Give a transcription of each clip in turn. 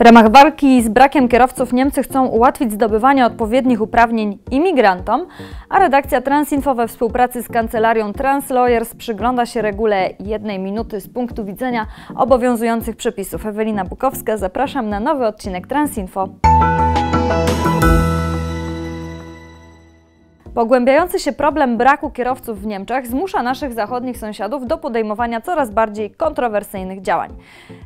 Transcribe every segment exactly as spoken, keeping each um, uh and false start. W ramach walki z brakiem kierowców Niemcy chcą ułatwić zdobywanie odpowiednich uprawnień imigrantom, a redakcja Transinfo we współpracy z kancelarią Translawyers przygląda się regule jednej minuty z punktu widzenia obowiązujących przepisów. Ewelina Bukowska, zapraszam na nowy odcinek Transinfo. Pogłębiający się problem braku kierowców w Niemczech zmusza naszych zachodnich sąsiadów do podejmowania coraz bardziej kontrowersyjnych działań.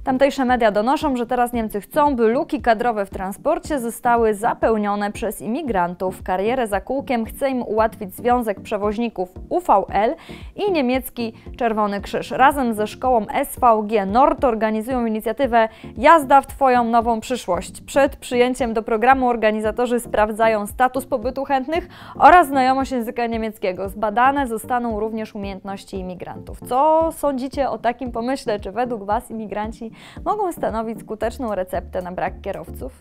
Tamtejsze media donoszą, że teraz Niemcy chcą, by luki kadrowe w transporcie zostały zapełnione przez imigrantów. Karierę za kółkiem chce im ułatwić Związek Przewoźników U V L i niemiecki Czerwony Krzyż. Razem ze szkołą S V G Nord organizują inicjatywę Jazda w Twoją Nową Przyszłość. Przed przyjęciem do programu organizatorzy sprawdzają status pobytu chętnych oraz znajomość języka niemieckiego. Zbadane zostaną również umiejętności imigrantów. Co sądzicie o takim pomyśle? Czy według Was imigranci mogą stanowić skuteczną receptę na brak kierowców?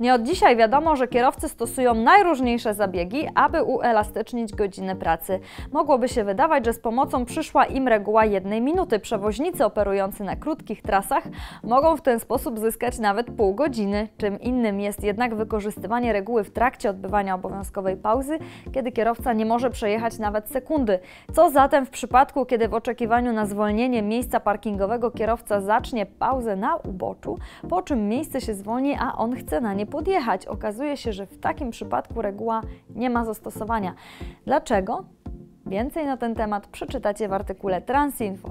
Nie od dzisiaj wiadomo, że kierowcy stosują najróżniejsze zabiegi, aby uelastycznić godziny pracy. Mogłoby się wydawać, że z pomocą przyszła im reguła jednej minuty. Przewoźnicy operujący na krótkich trasach mogą w ten sposób zyskać nawet pół godziny. Czym innym jest jednak wykorzystywanie reguły w trakcie odbywania obowiązkowej pauzy, kiedy kierowca nie może przejechać nawet sekundy. Co zatem w przypadku, kiedy w oczekiwaniu na zwolnienie miejsca parkingowego kierowca zacznie pauzę na uboczu, po czym miejsce się zwolni, a on chce na nie podjechać. Okazuje się, że w takim przypadku reguła nie ma zastosowania. Dlaczego? Więcej na ten temat przeczytacie w artykule Transinfo.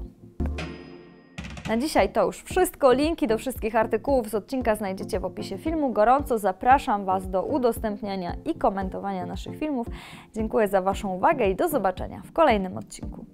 Na dzisiaj to już wszystko. Linki do wszystkich artykułów z odcinka znajdziecie w opisie filmu. Gorąco zapraszam Was do udostępniania i komentowania naszych filmów. Dziękuję za Waszą uwagę i do zobaczenia w kolejnym odcinku.